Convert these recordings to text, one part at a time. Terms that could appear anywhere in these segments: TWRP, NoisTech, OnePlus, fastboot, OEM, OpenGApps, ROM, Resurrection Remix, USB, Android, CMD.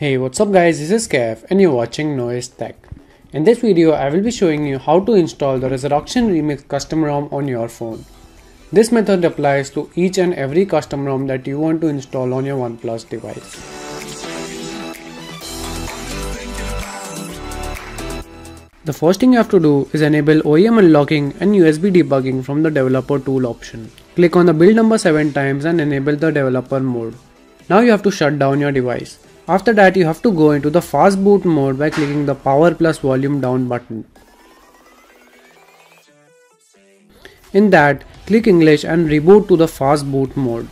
Hey, what's up guys, this is Kev and you're watching Noise Tech. In this video, I will be showing you how to install the Resurrection Remix custom ROM on your phone. This method applies to each and every custom ROM that you want to install on your OnePlus device. The first thing you have to do is enable OEM unlocking and USB debugging from the developer tool option. Click on the build number 7 times and enable the developer mode. Now you have to shut down your device. After that, you have to go into the fastboot mode by clicking the power plus volume down button. In that, click English and reboot to the fastboot mode.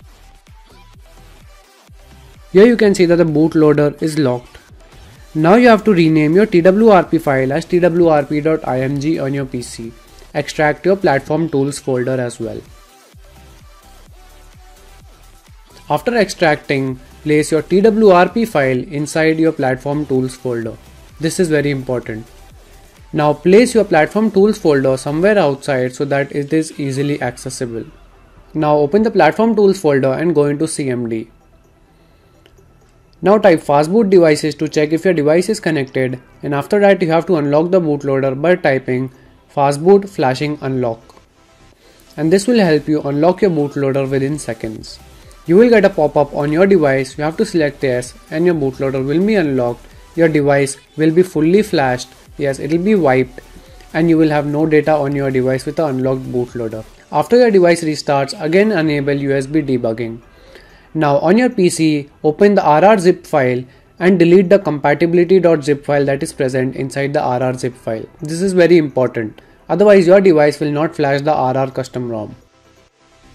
Here you can see that the bootloader is locked. Now you have to rename your TWRP file as twrp.img on your PC. Extract your platform tools folder as well. After extracting, place your TWRP file inside your platform tools folder. This is very important. Now place your platform tools folder somewhere outside so that it is easily accessible. Now open the platform tools folder and go into CMD. Now type fastboot devices to check if your device is connected, and after that you have to unlock the bootloader by typing fastboot flashing unlock. And this will help you unlock your bootloader within seconds. You will get a pop-up on your device. You have to select yes and your bootloader will be unlocked. Your device will be fully flashed. Yes, it will be wiped and you will have no data on your device with the unlocked bootloader. After your device restarts, again enable USB debugging. Now on your PC, open the RR zip file and delete the compatibility.zip file that is present inside the RR zip file. This is very important. Otherwise your device will not flash the RR custom ROM.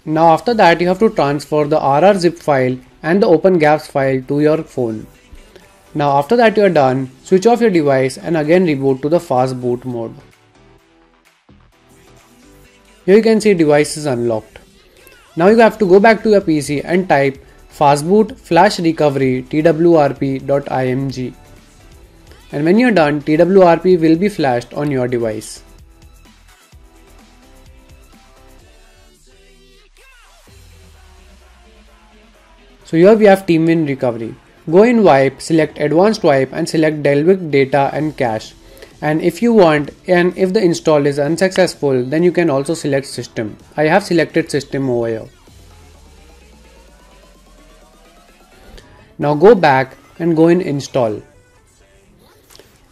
Now after that you have to transfer the RR zip file and the OpenGApps file to your phone. Now after that you are done, switch off your device and again reboot to the fast boot mode. Here you can see device is unlocked. Now you have to go back to your PC and type fastboot flash recovery twrp.img, and when you are done, TWRP will be flashed on your device. So here we have TeamWin recovery. Go in wipe, select advanced wipe and select deal with data and cache. And if you want, and if the install is unsuccessful, then you can also select system. I have selected system over here. Now go back and go in install.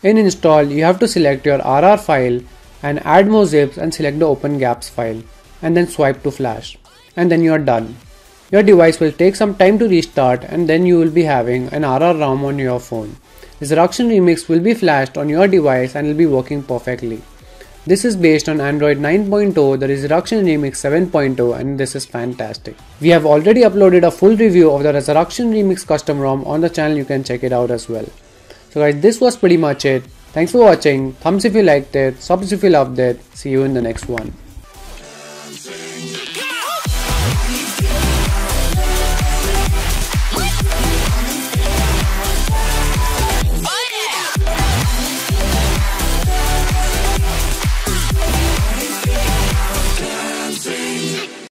In install, you have to select your RR file and add more zips and select the OpenGApps file and then swipe to flash. And then you are done. Your device will take some time to restart and then you will be having an RR ROM on your phone. Resurrection Remix will be flashed on your device and will be working perfectly. This is based on Android 9.0, the Resurrection Remix 7.0, and this is fantastic. We have already uploaded a full review of the Resurrection Remix custom ROM on the channel, you can check it out as well. So guys, this was pretty much it. Thanks for watching. Thumbs if you liked it, subs if you loved it. See you in the next one.